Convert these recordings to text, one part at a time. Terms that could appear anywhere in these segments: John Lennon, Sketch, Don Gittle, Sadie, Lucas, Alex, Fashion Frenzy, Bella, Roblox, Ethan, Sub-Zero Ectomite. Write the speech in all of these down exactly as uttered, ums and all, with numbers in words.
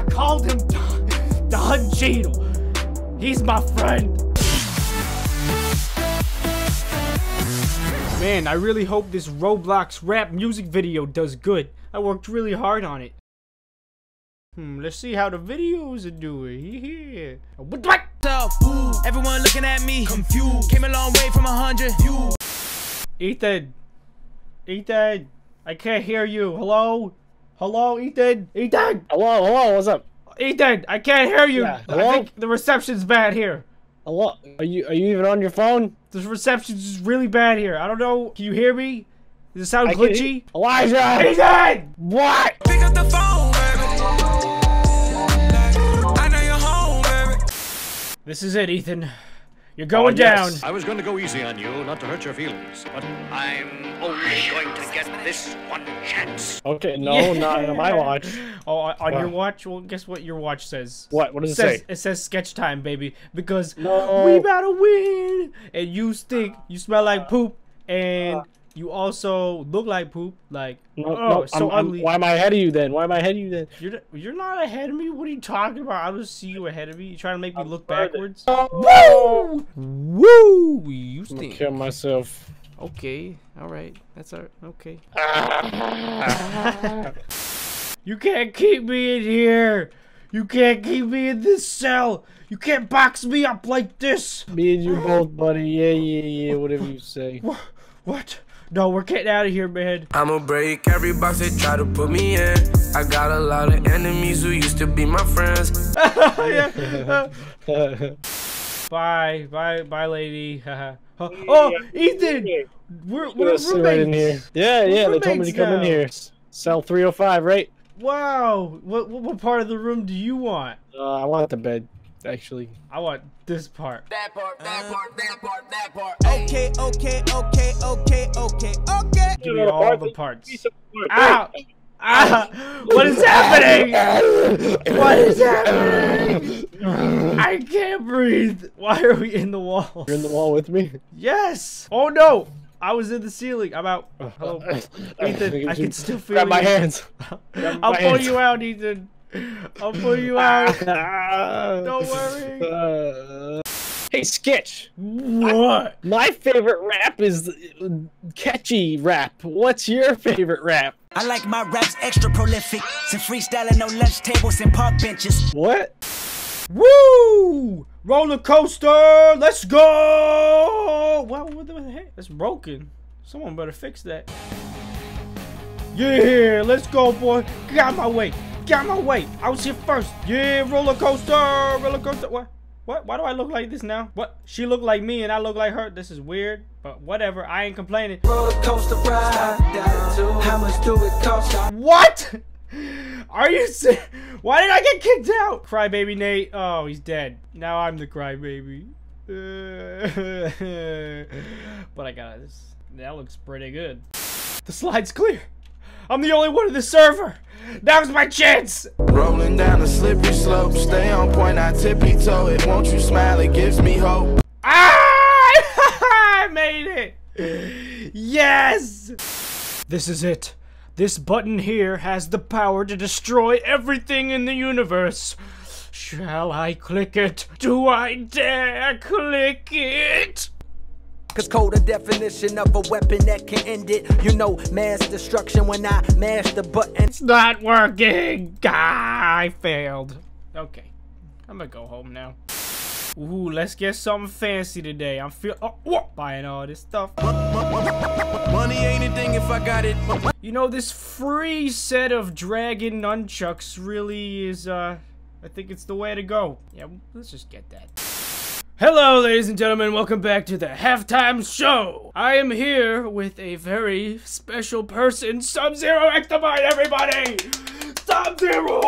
I called him Don, Don Gittle. He's my friend. Man, I really hope this Roblox rap music video does good. I worked really hard on it. Hmm, let's see how the videos are doing. Yeah. What do I? Everyone looking at me confused. Came a long way from a hundred. Ethan, Ethan, I can't hear you. Hello, hello, Ethan, Ethan. Hello, hello. What's up? Ethan, I can't hear you. Yeah. Hello? I think the reception's bad here. Hello. Are you are you even on your phone? The reception's is really bad here. I don't know. Can you hear me? Does it sound I glitchy? Elijah. Ethan. What? Pick up the phone, baby. I know you're home, baby. This is it, Ethan. You're going oh, yes. down. I was going to go easy on you, not to hurt your feelings, but I'm only going to get this one chance. Okay, no, yeah. not on my watch. Oh, on wow. your watch? Well, guess what your watch says. What? What does it, it says, say? It says sketch time, baby, because no. we about to win. And you stink. You smell like poop, and you also look like poop. Like, no, oh, no, so I'm, ugly. I'm, why am I ahead of you then? Why am I ahead of you then? You're you're not ahead of me. What are you talking about? I don't see you ahead of me. You trying to make me I'm look backwards? Oh. Woo! Woo! You stink. I'm gonna kill myself. Okay. All right. That's all. Okay. You can't keep me in here. You can't keep me in this cell. You can't box me up like this. Me and you both, buddy. Yeah, yeah, yeah. Whatever you say. What? What? No, we're getting out of here, man. I'ma break every box they try to put me in. I got a lot of enemies who used to be my friends. Bye, bye, bye, lady. Oh, Ethan, we're we're roommates. Right in here. Yeah, yeah, they told me to come now. in here. Cell three oh five, right? Wow. What what part of the room do you want? Uh, I want the bed. Actually, I want this part. That part, that uh, part, that part, that part. Okay, okay, okay, okay, okay, okay. Give me all the parts. Ow! Ah! What is happening? What is happening? I can't breathe. Why are we in the wall? You're in the wall with me? Yes! Oh no! I was in the ceiling. I'm out. Hello. Ethan, I can still feel you. Grab my hands. I'll pull you out, Ethan. I'll pull you out. Don't worry. Hey, Sketch. What? I, my favorite rap is catchy rap. What's your favorite rap? I like my raps extra prolific. Some freestyling on lunch tables and park benches. What? Woo! Roller coaster. Let's go. Wow, what the heck? That's broken. Someone better fix that. Yeah, let's go, boy. Get out of my way. Get out of my way. I was here first. Yeah, roller coaster, roller coaster. What? What? Why do I look like this now? What? She looked like me and I look like her. This is weird, but whatever. I ain't complaining. Roller coaster ride. How much do it cost? What? Are you sick? Why did I get kicked out? Crybaby Nate. Oh, he's dead. Now I'm the crybaby. But I got this. That looks pretty good. The slide's clear. I'm the only one in the server. That was my chance. Rolling down a slippery slope. Stay on point. I tippy toe it. Won't you smile? It gives me hope. Ah! I made it. Yes. This is it. This button here has the power to destroy everything in the universe. Shall I click it? Do I dare click it? Cause code a definition of a weapon that can end it. You know, mass destruction when I mash the button. It's not working. Ah, I failed. Okay, I'm gonna go home now. Ooh, let's get something fancy today. I'm feel oh, oh, buying all this stuff. Money ain't a thing if I got it. You know, this free set of dragon nunchucks really is, uh, I think it's the way to go. Yeah, let's just get that. Hello, ladies and gentlemen, welcome back to the halftime show. I am here with a very special person, Sub-Zero Ectomite, everybody! Sub-Zero!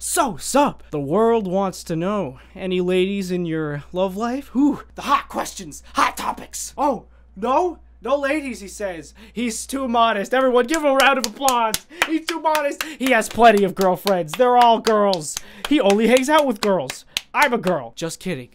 So, Sub, the world wants to know, any ladies in your love life? Whew, the hot questions, hot topics. Oh, no? No ladies, he says. He's too modest. Everyone, give him a round of applause. He's too modest. He has plenty of girlfriends. They're all girls. He only hangs out with girls. I'm a girl. Just kidding.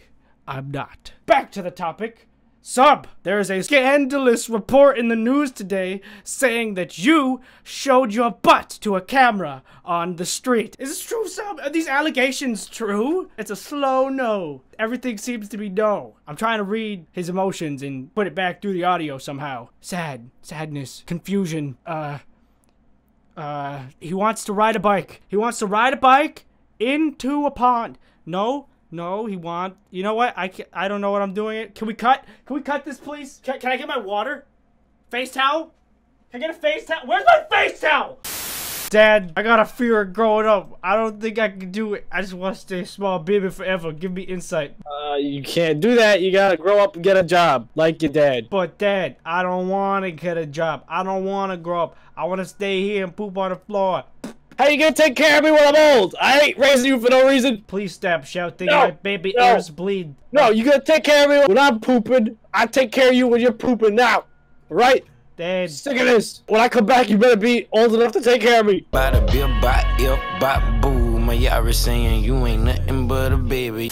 I'm not. Back to the topic. Sub, there is a scandalous report in the news today saying that you showed your butt to a camera on the street. Is this true, Sub? Are these allegations true? It's a slow no. Everything seems to be no. I'm trying to read his emotions and put it back through the audio somehow. Sad. Sadness. Confusion. Uh, uh, he wants to ride a bike. He wants to ride a bike into a pond. No. No, he want. You know what? I can't, I don't know what I'm doing. It. Can we cut? Can we cut this, please? Can, can I get my water? Face towel? Can I get a face towel? Where's my face towel? Dad, I got a fear of growing up. I don't think I can do it. I just want to stay a small baby forever. Give me insight. Uh, you can't do that. You gotta grow up and get a job, like your dad. But Dad, I don't want to get a job. I don't want to grow up. I want to stay here and poop on the floor. How you gonna take care of me when I'm old? I ain't raising you for no reason. Please stop shouting. No, my baby no. Ears bleed. No, you gonna take care of me when I'm pooping. I take care of you when you're pooping now. Right? Dad. Sick of this. When I come back, you better be old enough to take care of me. Bada bim, bop, yip, bop, boo. My yara saying you ain't nothing but a baby.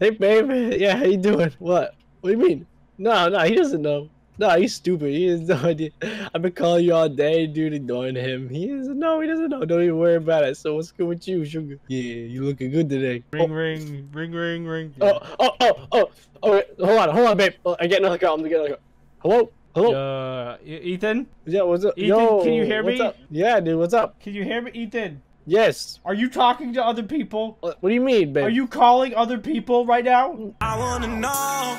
Hey, baby. Yeah, how you doing? What? What do you mean? No, no, he doesn't know. No, he's stupid. He has no idea. I've been calling you all day, dude, ignoring him. He doesn't know. He doesn't know. Don't even worry about it. So what's good with you, sugar? Yeah, you looking good today. Ring, oh. ring, ring, ring, ring. Oh, oh, oh, oh. Oh, wait. Hold on, hold on, babe. Oh, I get another call. I'm gonna get another call. Hello, hello. Uh, Ethan. Yeah, what's up? Ethan, yo, can you hear me? What's up? Yeah, dude, what's up? Can you hear me, Ethan? Yes. Are you talking to other people? What do you mean, babe? Are you calling other people right now? I wanna know.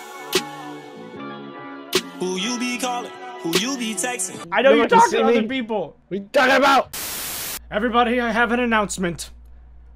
Who you be calling? Who you be texting? I know you're talking to other people. We talking about? Everybody, I have an announcement.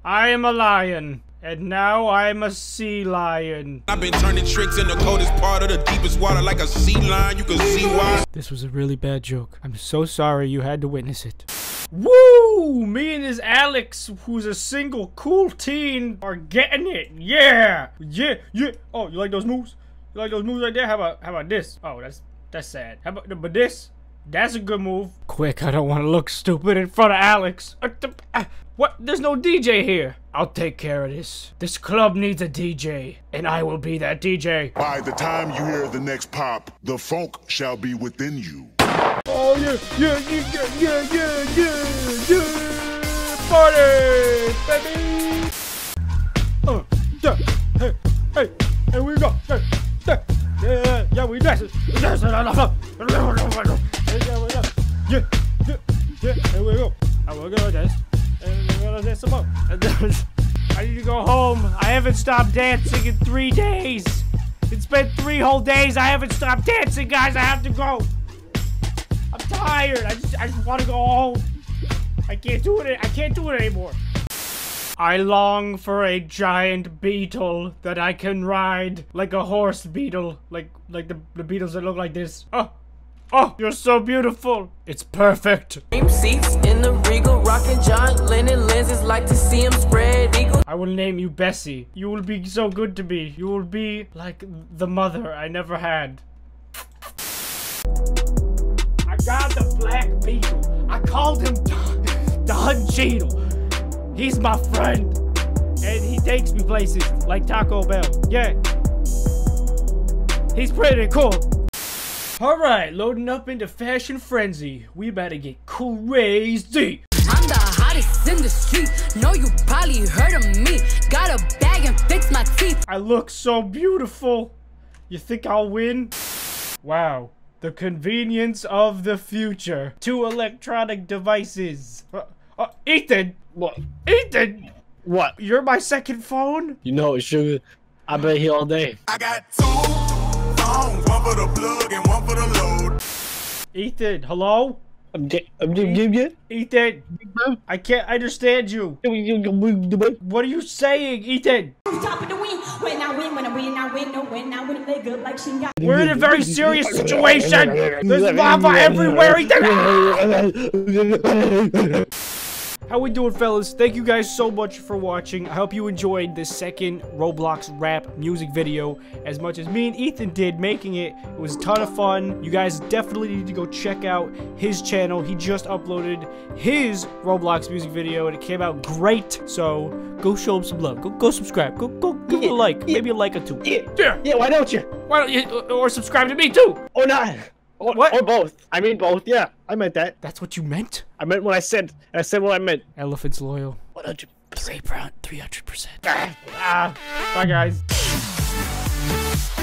I am a lion, and now I'm a sea lion. I've been turning tricks in the coldest part of the deepest water like a sea lion. You can see why. This was a really bad joke. I'm so sorry you had to witness it. Woo! Me and his Alex, who's a single cool teen, are getting it. Yeah, yeah, yeah. Oh, you like those moves? You like those moves right there? How about how about this? Oh, that's that's sad. How about but this? That's a good move. Quick, I don't want to look stupid in front of Alex. What? There's no D J here. I'll take care of this. This club needs a D J, and I will be that D J. By the time you hear the next pop, the funk shall be within you. Oh yeah, yeah, yeah, yeah, yeah, yeah, yeah. Party, baby. Uh, yeah, hey, hey, here we go. Hey. Yeah, yeah, we dance it. We dance it. Yeah, yeah, yeah, here we go. And we're gonna dance. And we're gonna dance some more. I need to go home. I haven't stopped dancing in three days. It's been three whole days. I haven't stopped dancing, guys. I have to go. I'm tired. I just, I just want to go home. I can't do it. I can't do it anymore. I long for a giant beetle that I can ride like a horse beetle, like like the, the beetles that look like this. Oh, oh, you're so beautiful. It's perfect. Dream seats in the regal, rocking John Lennon lenses, like to see him spread eagle. I will name you Bessie. You will be so good to me. You will be like the mother I never had. I got the black beetle. I called him Don, Don Gittle. He's my friend, and he takes me places like Taco Bell. Yeah, he's pretty cool. All right, loading up into Fashion Frenzy. We about to get crazy. I'm the hottest in the street. No, you probably heard of me. Got a bag and fix my teeth. I look so beautiful. You think I'll win? Wow, the convenience of the future. Two electronic devices. Uh, uh, Ethan. What? Ethan! What? You're my second phone? You know it, sugar. I've been here all day. I got two phones, one for the plug and one for the load. Ethan, hello? I'm dead. I'm dead. Ethan, I can't understand you. What are you saying, Ethan? We're in a very serious situation. There's lava everywhere, Ethan! How we doing, fellas? Thank you guys so much for watching. I hope you enjoyed this second Roblox rap music video as much as me and Ethan did making it. It was a ton of fun. You guys definitely need to go check out his channel. He just uploaded his Roblox music video and it came out great. So go show him some love. Go go subscribe. Go go give yeah, it a like. Yeah, maybe a like or two. Yeah, yeah. Yeah. Why don't you? Why don't you? Or subscribe to me too. Or not. Or, what? Or both. I mean both, yeah. I meant that. That's what you meant? I meant what I said. I said what I meant. Elephant's loyal. one hundred percent. three hundred percent. Ah, ah. Bye, guys.